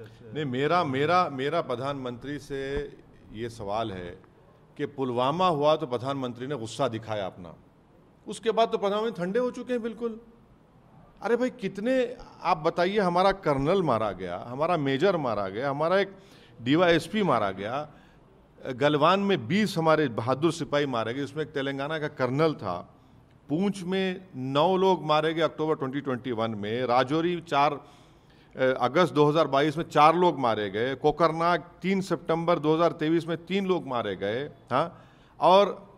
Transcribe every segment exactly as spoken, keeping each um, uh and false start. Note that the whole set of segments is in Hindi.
नहीं, मेरा मेरा मेरा प्रधानमंत्री से ये सवाल है कि पुलवामा हुआ तो प्रधानमंत्री ने गुस्सा दिखाया अपना, उसके बाद तो प्रधानमंत्री ठंडे हो चुके हैं बिल्कुल। अरे भाई कितने, आप बताइए, हमारा कर्नल मारा गया, हमारा मेजर मारा गया, हमारा एक डीवाईएसपी मारा गया, गलवान में बीस हमारे बहादुर सिपाही मारे गए, उसमें एक तेलंगाना का कर्नल था, पूंछ में नौ लोग मारे गए अक्टूबर दो हज़ार इक्कीस में, राजौरी चार अगस्त दो हज़ार बाईस में चार लोग मारे गए, कोकरनाग तीन सितंबर दो हज़ार तेईस में तीन लोग मारे गए, हाँ, और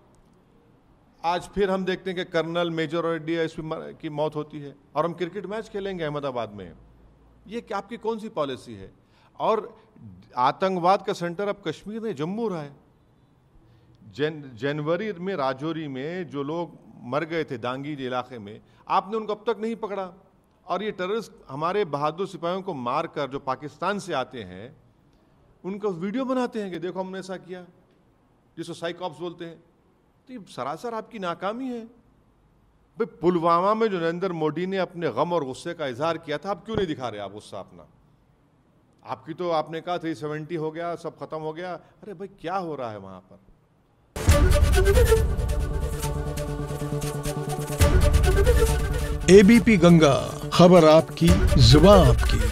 आज फिर हम देखते हैं कि कर्नल, मेजर और डीआईएसपी की मौत होती है और हम क्रिकेट मैच खेलेंगे अहमदाबाद में। ये आपकी कौन सी पॉलिसी है? और आतंकवाद का सेंटर अब कश्मीर में जम्मू रहा है। जन जनवरी में राजौरी में जो लोग मर गए थे दांगी इलाके में, आपने उनको अब तक नहीं पकड़ा। और ये टेररिस्ट हमारे बहादुर सिपाहियों को मारकर जो पाकिस्तान से आते हैं उनको वीडियो बनाते हैं कि देखो हमने ऐसा किया, जिसको साइकॉप्स बोलते हैं। तो ये सरासर आपकी नाकामी है भाई। पुलवामा में जो नरेंद्र मोदी ने अपने गम और गुस्से का इजहार किया था, आप क्यों नहीं दिखा रहे आप गुस्सा अपना? आपकी तो आपने कहा थ्री सेवेंटी हो गया, सब खत्म हो गया। अरे भाई क्या हो रहा है वहाँ पर? एबीपी गंगा, खबर आपकी, जुबान आपकी।